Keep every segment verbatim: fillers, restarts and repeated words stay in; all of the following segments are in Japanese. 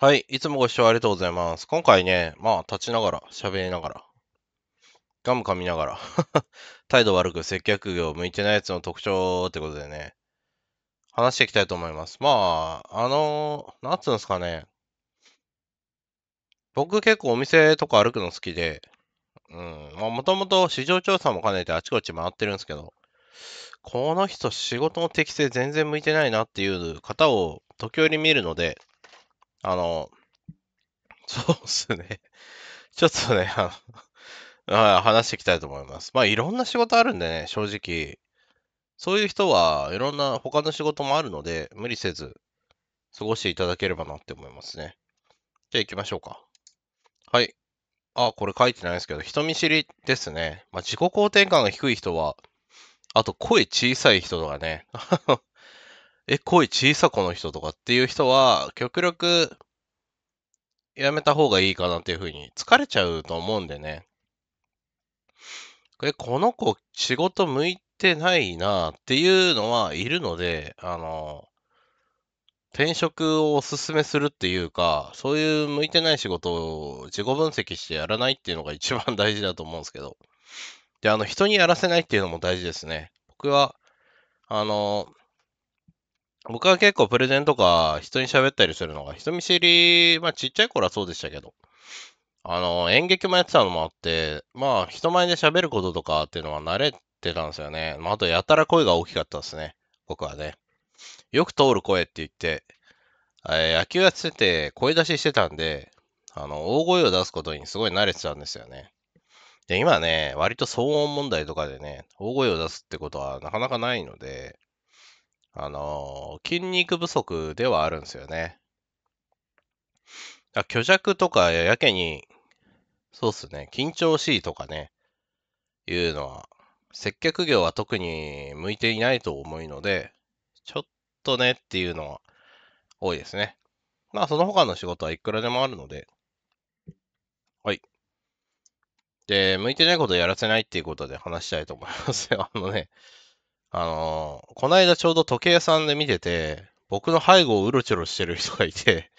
はい。いつもご視聴ありがとうございます。今回ね、まあ、立ちながら、喋りながら、ガム噛みながら、態度悪く接客業向いてないやつの特徴ってことでね、話していきたいと思います。まあ、あの、なんつうんですかね。僕結構お店とか歩くの好きで、うん、まあ、もともと市場調査も兼ねてあちこち回ってるんですけど、この人仕事の適性全然向いてないなっていう方を時折見るので、あの、そうっすね。ちょっとね、あの、はい、話していきたいと思います。まあ、いろんな仕事あるんでね、正直。そういう人はいろんな他の仕事もあるので、無理せず過ごしていただければなって思いますね。じゃあ行きましょうか。はい。あ、これ書いてないですけど、人見知りですね。まあ、自己肯定感が低い人は、あと声小さい人とかね。え、声小さこの人とかっていう人は、極力、やめた方がいいかなっていうふうに、疲れちゃうと思うんでね。え、この子、仕事向いてないなっていうのはいるので、あの、転職をおすすめするっていうか、そういう向いてない仕事を自己分析してやらないっていうのが一番大事だと思うんですけど。で、あの、人にやらせないっていうのも大事ですね。僕は、あの、僕は結構プレゼンとか人に喋ったりするのが人見知り、まあちっちゃい頃はそうでしたけど、あの、演劇もやってたのもあって、まあ人前で喋ることとかっていうのは慣れてたんですよね。まああとやたら声が大きかったですね。僕はね。よく通る声って言って、えー、野球やってて声出ししてたんで、あの、大声を出すことにすごい慣れてたんですよね。で、今ね、割と騒音問題とかでね、大声を出すってことはなかなかないので、あのー、筋肉不足ではあるんですよね。虚弱とかやけに、そうっすね、緊張しいとかね、いうのは、接客業は特に向いていないと思うので、ちょっとねっていうのは多いですね。まあ、その他の仕事はいくらでもあるので、はい。で、向いてないことをやらせないっていうことで話したいと思いますよ。あのね、あのー、この間ちょうど時計屋さんで見てて、僕の背後をうろちょろしてる人がいて、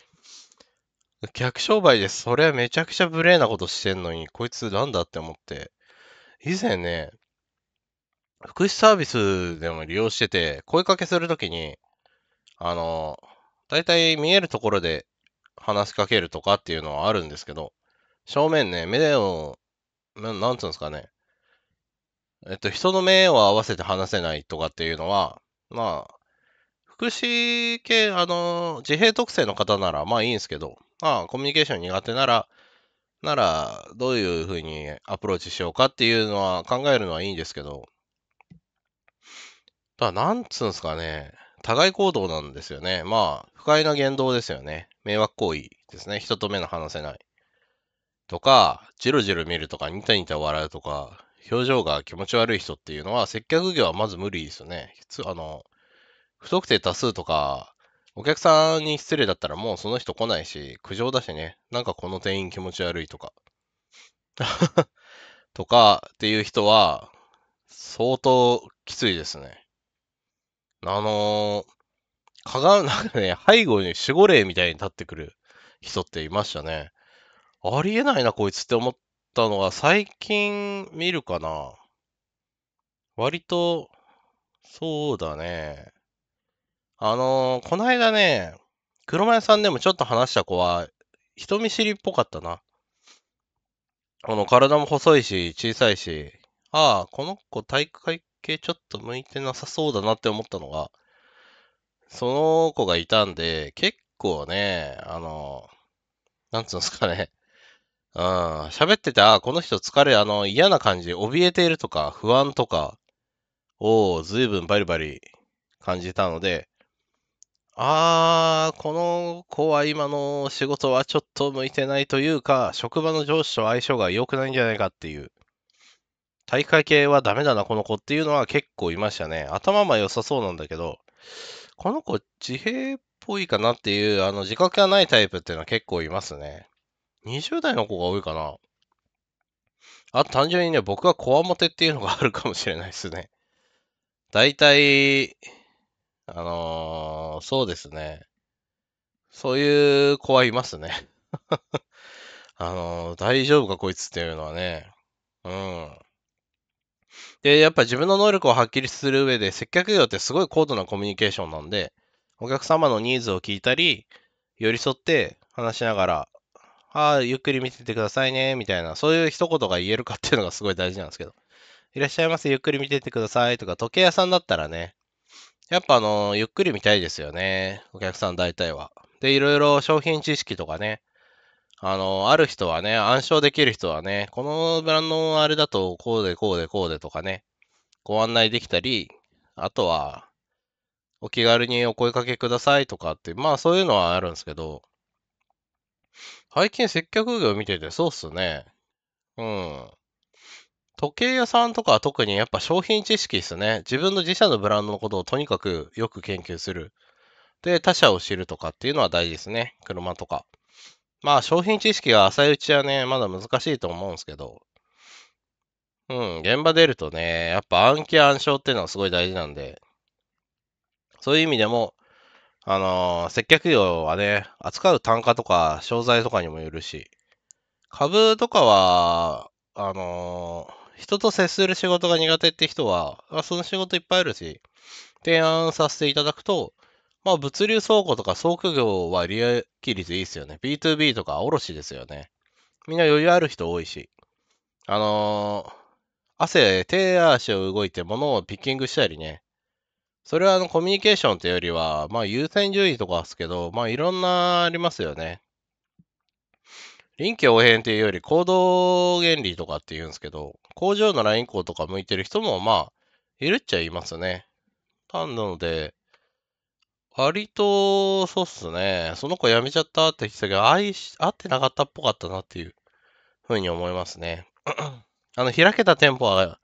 客商売でそれはめちゃくちゃ無礼なことしてんのに、こいつなんだって思って、以前ね、福祉サービスでも利用してて、声かけするときに、あのー、だいたい見えるところで話しかけるとかっていうのはあるんですけど、正面ね、目を、な、なんつうんですかね、えっと、人の目を合わせて話せないとかっていうのは、まあ、福祉系、あの、自閉特性の方なら、まあいいんですけど、まあ、コミュニケーション苦手なら、なら、どういうふうにアプローチしようかっていうのは、考えるのはいいんですけど、ただ、なんつうんですかね、互い行動なんですよね。まあ、不快な言動ですよね。迷惑行為ですね。人と目の離せない。とか、じろじろ見るとか、ニタニタ笑うとか、表情が気持ち悪い人っていうのは、接客業はまず無理ですよね。あの、不特定多数とか、お客さんに失礼だったらもうその人来ないし、苦情だしね。なんかこの店員気持ち悪いとか。とかっていう人は、相当きついですね。あの、かが、なんかね、背後に守護霊みたいに立ってくる人っていましたね。ありえないな、こいつって思って。たのが最近見るかな。割と、そうだね。あのー、この間ね、車屋さんでもちょっと話した子は、人見知りっぽかったな。あの、体も細いし、小さいし、ああ、この子体育会系ちょっと向いてなさそうだなって思ったのが、その子がいたんで、結構ね、あのー、なんつうんですかね。うん、喋ってて、あ、この人疲れ、あの、嫌な感じ、怯えているとか、不安とかを随分バリバリ感じたので、あー、この子は今の仕事はちょっと向いてないというか、職場の上司と相性が良くないんじゃないかっていう、体育会系はダメだな、この子っていうのは結構いましたね。頭も良さそうなんだけど、この子自閉っぽいかなっていう、あの、自覚がないタイプっていうのは結構いますね。にじゅう代の子が多いかな。あと単純にね、僕はこわもてっていうのがあるかもしれないですね。だいたい、あのー、そうですね。そういう子はいますね。あの、大丈夫かこいつっていうのはね。うん。で、やっぱ自分の能力をはっきりする上で、接客業ってすごい高度なコミュニケーションなんで、お客様のニーズを聞いたり、寄り添って話しながら、ああ、ゆっくり見ててくださいね、みたいな、そういう一言が言えるかっていうのがすごい大事なんですけど。いらっしゃいませ、ゆっくり見ててくださいとか、時計屋さんだったらね、やっぱあの、ゆっくり見たいですよね、お客さん大体は。で、いろいろ商品知識とかね、あの、ある人はね、暗唱できる人はね、このブランドのあれだと、こうでこうでこうでとかね、ご案内できたり、あとは、お気軽にお声かけくださいとかって、まあそういうのはあるんですけど、最近接客業見ててそうっすね。うん。時計屋さんとかは特にやっぱ商品知識ですね。自分の自社のブランドのことをとにかくよく研究する。で、他社を知るとかっていうのは大事ですね。車とか。まあ商品知識が浅いうちはね、まだ難しいと思うんですけど。うん、現場出るとね、やっぱ暗記暗唱っていうのはすごい大事なんで。そういう意味でも、あのー、接客業はね、扱う単価とか商材とかにもよるし、株とかは、あのー、人と接する仕事が苦手って人は、その仕事いっぱいあるし、提案させていただくと、まあ物流倉庫とか倉庫業は利益率いいですよね。ビーツービー とか卸ですよね。みんな余裕ある人多いし。あのー、汗、手足を動いて物をピッキングしたりね。それはあのコミュニケーションというよりは、まあ優先順位とかですけど、まあいろんなありますよね。臨機応変というより行動原理とかって言うんですけど、工場のライン工とか向いてる人もまあ、いるっちゃいますね。なので、割と、そうっすね。その子辞めちゃったって言ってたけど、愛し、合ってなかったっぽかったなっていうふうに思いますね。あの、開けた店舗は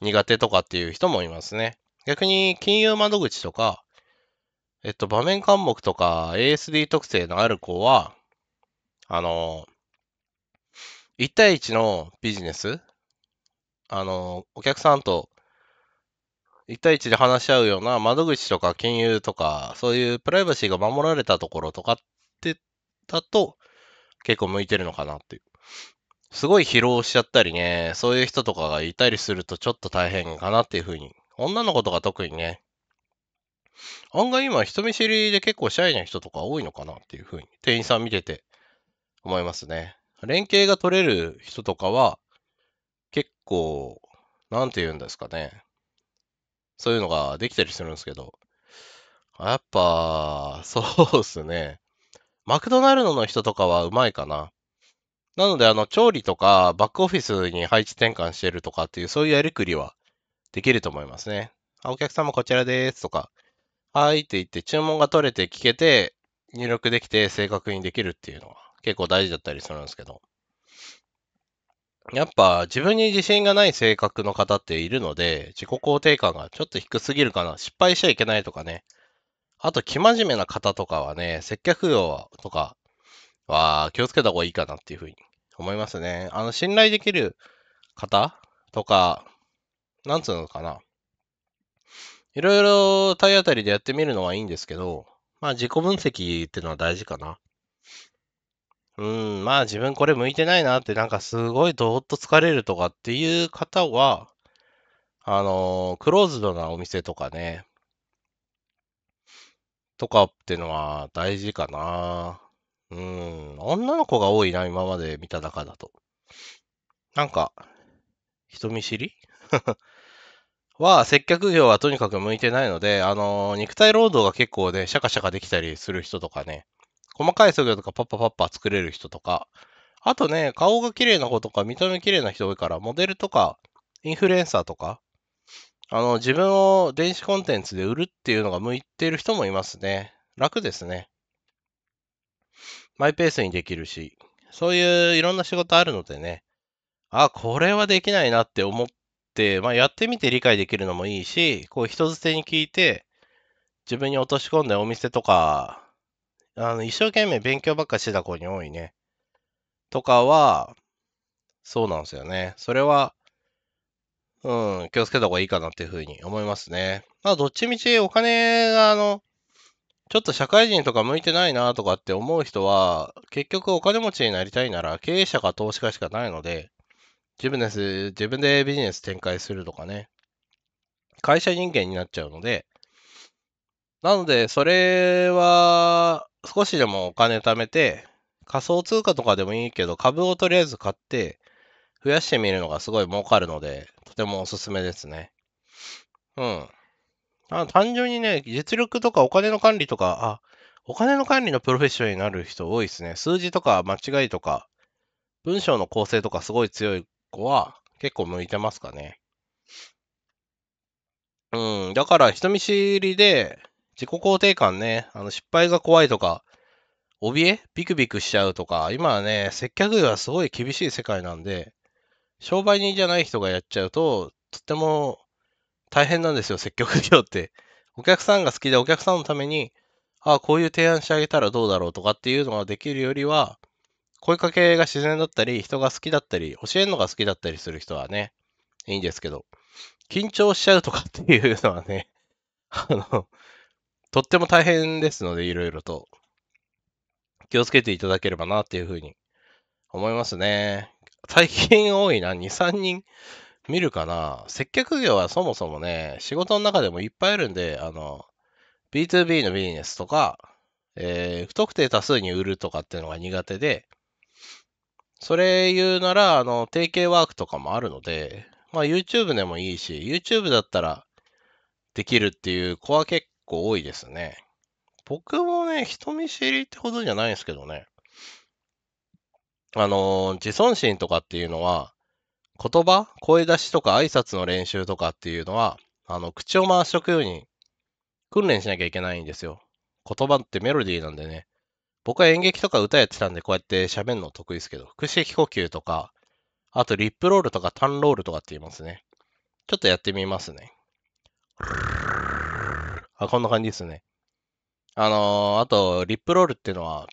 苦手とかっていう人もいますね。逆に、金融窓口とか、えっと、場面監目とか、エーエスディー 特性のある子は、あの、いち対いちのビジネス、あの、お客さんといち対いちで話し合うような窓口とか金融とか、そういうプライバシーが守られたところとかってだと結構向いてるのかなっていう。すごい疲労しちゃったりね、そういう人とかがいたりするとちょっと大変かなっていうふうに。女の子とか特にね、案外今人見知りで結構シャイな人とか多いのかなっていうふうに、店員さん見てて思いますね。連携が取れる人とかは、結構、なんて言うんですかね。そういうのができたりするんですけど。やっぱ、そうっすね。マクドナルドの人とかはうまいかな。なので、あの、調理とか、バックオフィスに配置転換してるとかっていう、そういうやりくりはできると思いますね。あ、お客様こちらでーすとか、はいって言って、注文が取れて聞けて、入力できて正確にできるっていうのは。結構大事だったりするんですけど。やっぱ自分に自信がない性格の方っているので、自己肯定感がちょっと低すぎるかな。失敗しちゃいけないとかね。あと、生真面目な方とかはね、接客業とかは気をつけた方がいいかなっていうふうに思いますね。あの、信頼できる方とか、なんつうのかな。いろいろ体当たりでやってみるのはいいんですけど、まあ自己分析っていうのは大事かな。うん、まあ自分これ向いてないなってなんかすごいどーっと疲れるとかっていう方は、あのー、クローズドなお店とかね、とかってのは大事かな。うん、女の子が多いな、今まで見た中だと。なんか、人見知りは、接客業はとにかく向いてないので、あのー、肉体労働が結構ね、シャカシャカできたりする人とかね、細かい作業とかパッパパッパ作れる人とか、あとね、顔が綺麗な子とか、見た目綺麗な人多いから、モデルとか、インフルエンサーとか、あの、自分を電子コンテンツで売るっていうのが向いている人もいますね。楽ですね。マイペースにできるし、そういういろんな仕事あるのでね、あ、これはできないなって思って、まあやってみて理解できるのもいいし、こう人づてに聞いて、自分に落とし込んでお店とか、あの、一生懸命勉強ばっかしてた子に多いね。とかは、そうなんですよね。それは、うん、気をつけた方がいいかなっていうふうに思いますね。まあ、どっちみちお金が、あの、ちょっと社会人とか向いてないなとかって思う人は、結局お金持ちになりたいなら経営者か投資家しかないので、自分です、自分でビジネス展開するとかね、会社人間になっちゃうので、なので、それは少しでもお金貯めて、仮想通貨とかでもいいけど、株をとりあえず買って、増やしてみるのがすごい儲かるので、とてもおすすめですね。うん。あ、単純にね、実力とかお金の管理とか、あ、お金の管理のプロフェッショナルになる人多いですね。数字とか間違いとか、文章の構成とかすごい強い子は結構向いてますかね。うん。だから人見知りで、自己肯定感ね、あの失敗が怖いとか、怯えビクビクしちゃうとか、今はね、接客業はすごい厳しい世界なんで、商売人じゃない人がやっちゃうと、とっても大変なんですよ、接客業って。お客さんが好きで、お客さんのために、ああ、こういう提案してあげたらどうだろうとかっていうのができるよりは、声かけが自然だったり、人が好きだったり、教えるのが好きだったりする人はね、いいんですけど、緊張しちゃうとかっていうのはね、あの、とっても大変ですので、いろいろと気をつけていただければなっていうふうに思いますね。最近多いな、に、さんにん見るかな。接客業はそもそもね、仕事の中でもいっぱいあるんで、あの、ビーツービー のビジネスとか、えー、不特定多数に売るとかっていうのが苦手で、それ言うなら、あの、提携ワークとかもあるので、まあ YouTube でもいいし、YouTube だったらできるっていう子は結構多いですね。僕もね、人見知りってほどじゃないんですけどね。あの、自尊心とかっていうのは、言葉、声出しとか挨拶の練習とかっていうのは、あの、口を回しとくように訓練しなきゃいけないんですよ。言葉ってメロディーなんでね。僕は演劇とか歌やってたんで、こうやって喋るの得意ですけど、腹式呼吸とか、あとリップロールとかタンロールとかって言いますね。ちょっとやってみますね。あ、こんな感じですね。あのー、あと、リップロールっていうのは、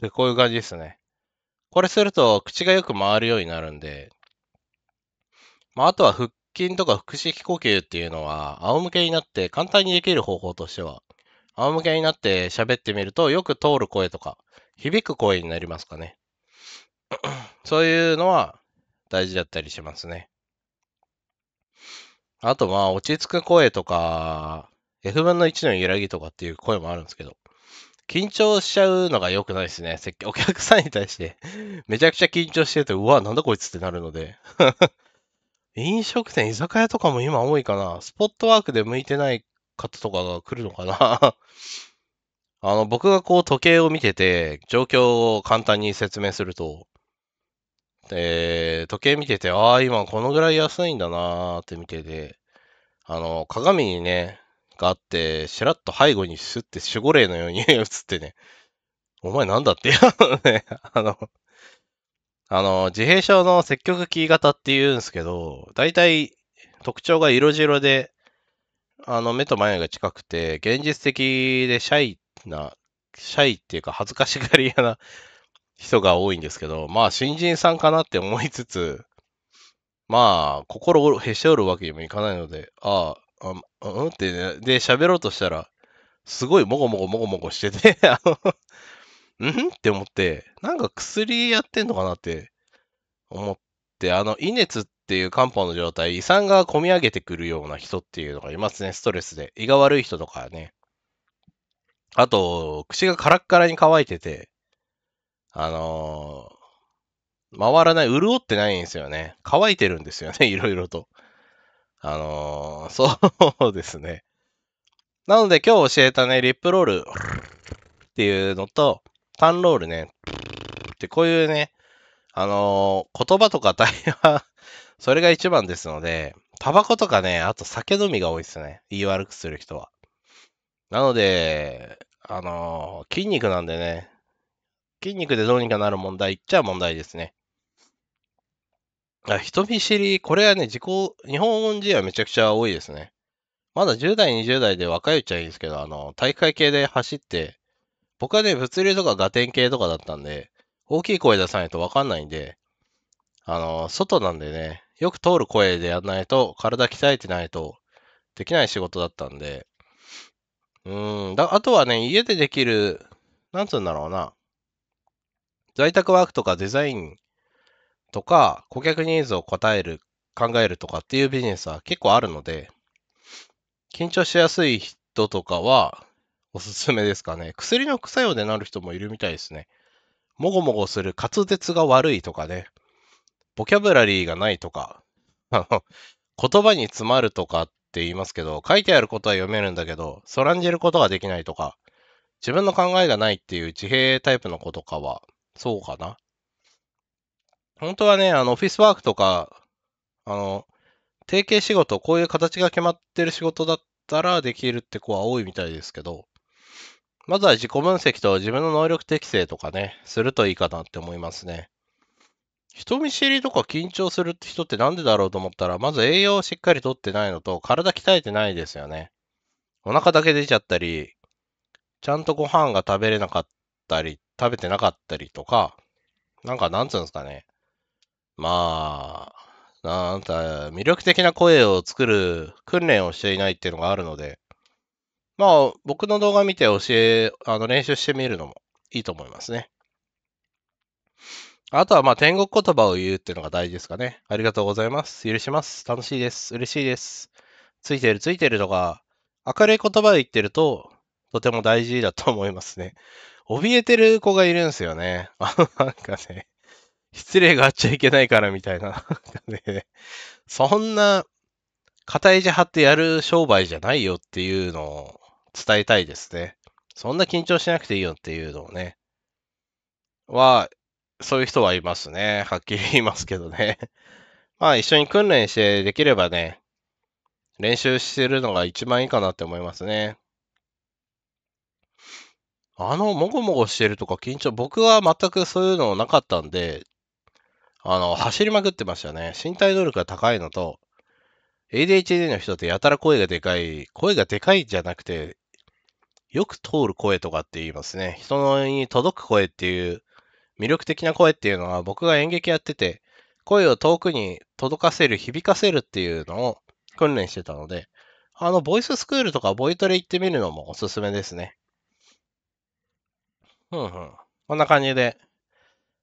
でこういう感じですね。これすると、口がよく回るようになるんで、まあ、あとは腹筋とか腹式呼吸っていうのは、仰向けになって、簡単にできる方法としては、仰向けになって喋ってみると、よく通る声とか、響く声になりますかね。そういうのは、大事だったりしますね。あと、まあ、落ち着く声とか、エフぶんのいちの揺らぎとかっていう声もあるんですけど、緊張しちゃうのが良くないですね。お客さんに対して、めちゃくちゃ緊張してて、うわ、なんだこいつってなるので。飲食店、居酒屋とかも今多いかな。スポットワークで向いてない方とかが来るのかな。あの、僕がこう時計を見てて、状況を簡単に説明すると、えー、時計見てて、ああ、今このぐらい安いんだなーって見てて、あの、鏡にね、があって、しらっと背後にスッて守護霊のように映ってね、お前なんだってやのね、あの、あの、自閉症の積極キー型って言うんですけど、大体特徴が色白で、あの、目と眉が近くて、現実的でシャイな、シャイっていうか恥ずかしがり屋な人が多いんですけど、まあ新人さんかなって思いつつ、まあ心をへし折るわけにもいかないので、ああ、あうんって、ね、で、喋ろうとしたら、すごいもごもごもごもごしてて、あの、うんって思って、なんか薬やってんのかなって思って、あの、胃熱っていう漢方の状態、胃酸が込み上げてくるような人っていうのがいますね、ストレスで。胃が悪い人とかね。あと、口がカラッカラに乾いてて、あのー、回らない、潤ってないんですよね。乾いてるんですよね、いろいろと。あのー、そうですね。なので今日教えたね、リップロールっていうのと、タンロールね、ってこういうね、あのー、言葉とか対話、それが一番ですので、タバコとかね、あと酒飲みが多いですね。言い悪くする人は。なので、あのー、筋肉なんでね、筋肉でどうにかなる問題っちゃ問題ですね。人見知り、これはね、自己、日本人はめちゃくちゃ多いですね。まだじゅうだい、にじゅうだいで若いうちはいいんですけど、あの、体育会系で走って、僕はね、物流とかガテン系とかだったんで、大きい声出さないとわかんないんで、あの、外なんでね、よく通る声でやんないと、体鍛えてないとできない仕事だったんで、うん。だ、あとはね、家でできる、なんつうんだろうな。在宅ワークとかデザインとか、顧客ニーズを答える、考えるとかっていうビジネスは結構あるので、緊張しやすい人とかはおすすめですかね。薬の副作用でなる人もいるみたいですね。もごもごする、滑舌が悪いとかね、ボキャブラリーがないとか、あの、言葉に詰まるとかって言いますけど、書いてあることは読めるんだけど、そらんじることができないとか、自分の考えがないっていう自閉タイプの子とかは、そうかな。本当はね、あの、オフィスワークとか、あの、提携仕事、こういう形が決まってる仕事だったらできるって子は多いみたいですけど、まずは自己分析と自分の能力適正とかね、するといいかなって思いますね。人見知りとか緊張するって人ってなんでだろうと思ったら、まず栄養をしっかりとってないのと、体鍛えてないですよね。お腹だけ出ちゃったり、ちゃんとご飯が食べれなかったり、食べてなかったりとか、なんかなんつうんですかね。まあ、なんか魅力的な声を作る訓練をしていないっていうのがあるので、まあ、僕の動画見て教え、あの練習してみるのもいいと思いますね。あとは、まあ、天国言葉を言うっていうのが大事ですかね。ありがとうございます。許します。楽しいです。嬉しいです。ついてる、ついてるとか、明るい言葉を言ってると、とても大事だと思いますね。怯えてる子がいるんですよね。あの、なんかね、失礼があっちゃいけないからみたいな。なんかね、そんな、肩肘張ってやる商売じゃないよっていうのを伝えたいですね。そんな緊張しなくていいよっていうのをね。は、そういう人はいますね。はっきり言いますけどね。まあ一緒に訓練してできればね、練習してるのが一番いいかなって思いますね。あの、もごもごしてるとか緊張、僕は全くそういうのなかったんで、あの、走りまくってましたね。身体能力が高いのと、エーディーエイチディー の人ってやたら声がでかい、声がでかいじゃなくて、よく通る声とかって言いますね。人のに届く声っていう、魅力的な声っていうのは僕が演劇やってて、声を遠くに届かせる、響かせるっていうのを訓練してたので、あの、ボイススクールとかボイトレ行ってみるのもおすすめですね。うんうん。こんな感じで、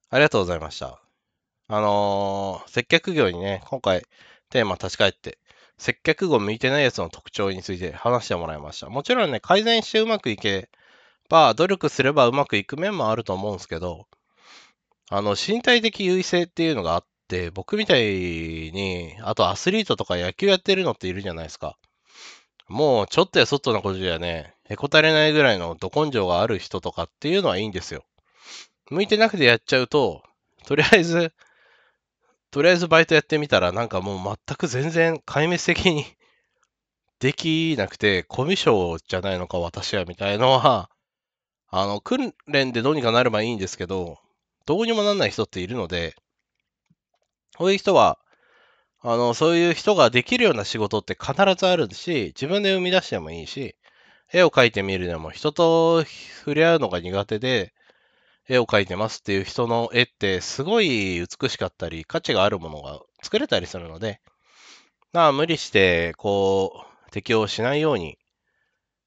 ありがとうございました。あのー、接客業にね、今回テーマ立ち返って、接客業向いてないやつの特徴について話してもらいました。もちろんね、改善してうまくいけば、努力すればうまくいく面もあると思うんですけど、あの、身体的優位性っていうのがあって、僕みたいに、あとアスリートとか野球やってるのっているじゃないですか。もう、ちょっとやそっとなことじゃね、へこたれないぐらいのど根性がある人とかっていうのはいいんですよ。向いてなくてやっちゃうと、とりあえず、とりあえずバイトやってみたら、なんかもう全く全然壊滅的にできなくて、コミュ障じゃないのか私はみたいのは、あの、訓練でどうにかなればいいんですけど、どうにもなんない人っているので、そういう人は、あの、そういう人ができるような仕事って必ずあるし、自分で生み出してもいいし、絵を描いてみるでも人と触れ合うのが苦手で、絵を描いてますっていう人の絵ってすごい美しかったり価値があるものが作れたりするので、まあ無理してこう適応しないように、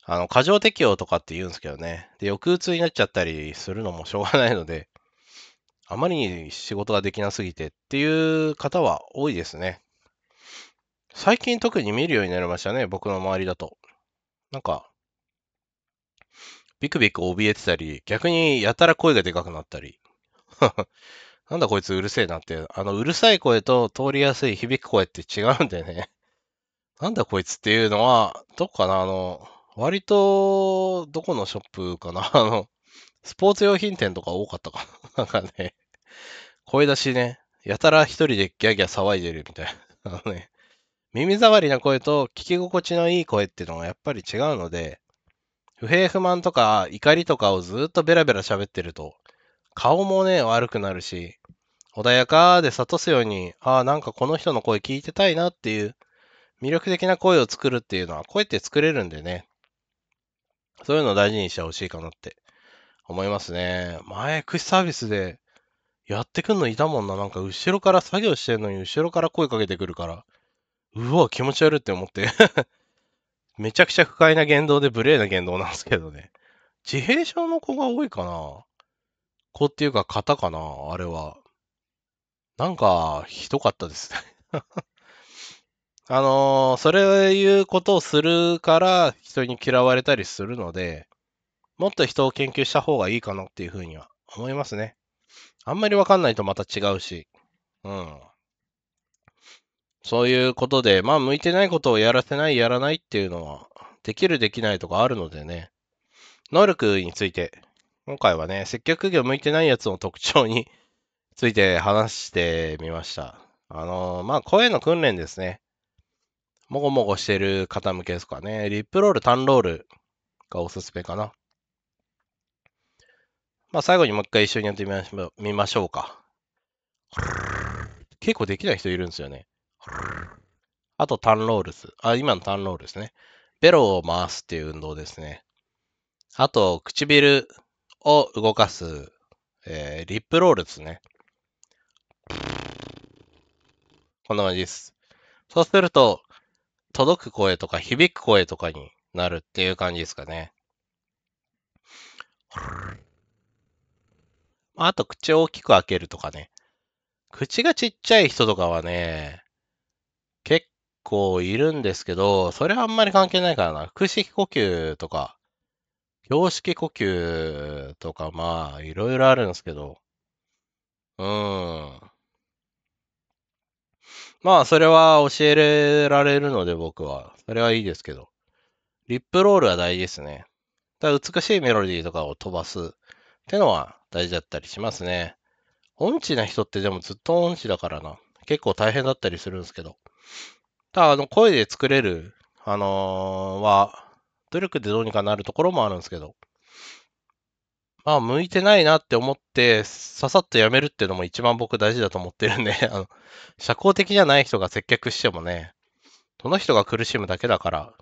あの過剰適応とかって言うんですけどね。で、抑うつになっちゃったりするのもしょうがないので、あまりに仕事ができなすぎてっていう方は多いですね。最近特に見るようになりましたね、僕の周りだと。なんか、ビクビク怯えてたり、逆にやたら声がでかくなったり。なんだこいつうるせえなって、あのうるさい声と通りやすい響く声って違うんでね。なんだこいつっていうのは、どこかな、あの、割と、どこのショップかな、あの、スポーツ用品店とか多かったかな。なんかね、声出しね、やたら一人でギャギャ騒いでるみたいな。あのね、耳障りな声と聞き心地のいい声っていうのがやっぱり違うので、不平不満とか怒りとかをずっとベラベラ喋ってると、顔もね、悪くなるし、穏やかで諭すように、ああ、なんかこの人の声聞いてたいなっていう、魅力的な声を作るっていうのは、声って作れるんでね、そういうのを大事にしてほしいかなって思いますね。前、福祉サービスでやってくんのいたもんな。なんか後ろから作業してんのに後ろから声かけてくるから、うわ、気持ち悪いって思って。めちゃくちゃ不快な言動で無礼な言動なんですけどね。自閉症の子が多いかな。子っていうか型かな、あれは。なんか、ひどかったですね。あのー、それいうことをするから人に嫌われたりするので、もっと人を研究した方がいいかなっていうふうには思いますね。あんまりわかんないとまた違うし。うん。そういうことで、まあ、向いてないことをやらせない、やらないっていうのは、できる、できないとかあるのでね。能力について、今回はね、接客業向いてないやつの特徴について話してみました。あのー、まあ、声の訓練ですね。もごもごしてる方向けですかね。リップロール、タンロールがおすすめかな。まあ、最後にもう一回一緒にやってみましょうか。結構できない人いるんですよね。あと、タンロールス。あ、今のタンロールですね。ベロを回すっていう運動ですね。あと、唇を動かす、えー、リップロールですね。こんな感じです。そうすると、届く声とか響く声とかになるっていう感じですかね。あと、口を大きく開けるとかね。口がちっちゃい人とかはね、結構いるんですけど、それはあんまり関係ないからな。腹式呼吸とか、胸式呼吸とか、まあ、いろいろあるんですけど。うーん。まあ、それは教えられるので僕は。それはいいですけど。リップロールは大事ですね。だから美しいメロディーとかを飛ばすってのは大事だったりしますね。音痴な人ってでもずっと音痴だからな。結構大変だったりするんですけど。ただ、あの、声で作れる、あのー、は、努力でどうにかなるところもあるんですけど。まあ、向いてないなって思って、ささっとやめるっていうのも一番僕大事だと思ってるんで、あの、社交的じゃない人が接客してもね、その人が苦しむだけだから、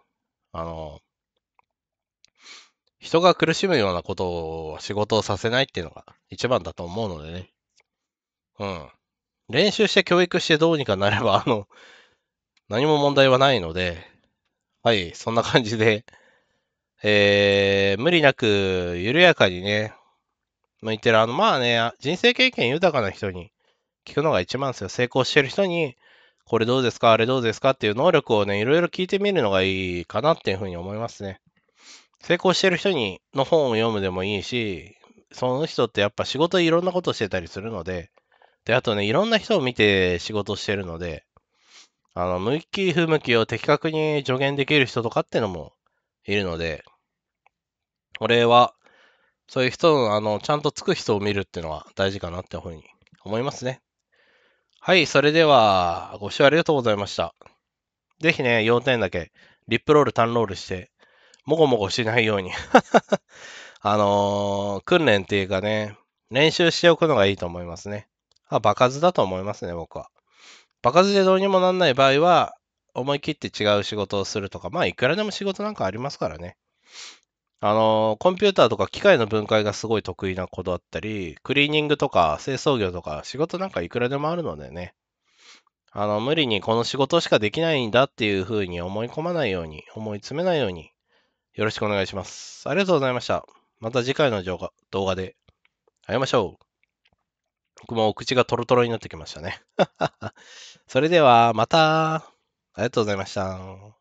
あのー、人が苦しむようなことを仕事をさせないっていうのが一番だと思うのでね。うん。練習して教育してどうにかなれば、あの、何も問題はないので、はい、そんな感じで、えー、無理なく、緩やかにね、向いてる、あの、まあね、人生経験豊かな人に聞くのが一番ですよ。成功してる人に、これどうですか、あれどうですかっていう能力をね、いろいろ聞いてみるのがいいかなっていうふうに思いますね。成功してる人にの本を読むでもいいし、その人ってやっぱ仕事いろんなことしてたりするので、で、あとね、いろんな人を見て仕事してるので、あの、向き不向きを的確に助言できる人とかってのもいるので、俺は、そういう人の、あの、ちゃんとつく人を見るっていうのは大事かなってふうに思いますね。はい、それでは、ご視聴ありがとうございました。ぜひね、よんてんだけ、リップロール、タンロールして、もごもごしないように、あのー、訓練っていうかね、練習しておくのがいいと思いますね。あ、場数だと思いますね、僕は。場数でどうにもなんない場合は、思い切って違う仕事をするとか、まあ、いくらでも仕事なんかありますからね。あの、コンピューターとか機械の分解がすごい得意なことだったり、クリーニングとか清掃業とか、仕事なんかいくらでもあるのでね。あの、無理にこの仕事しかできないんだっていうふうに思い込まないように、思い詰めないように、よろしくお願いします。ありがとうございました。また次回の動画で会いましょう。僕もお口がトロトロになってきましたね。それでは、また。ありがとうございました。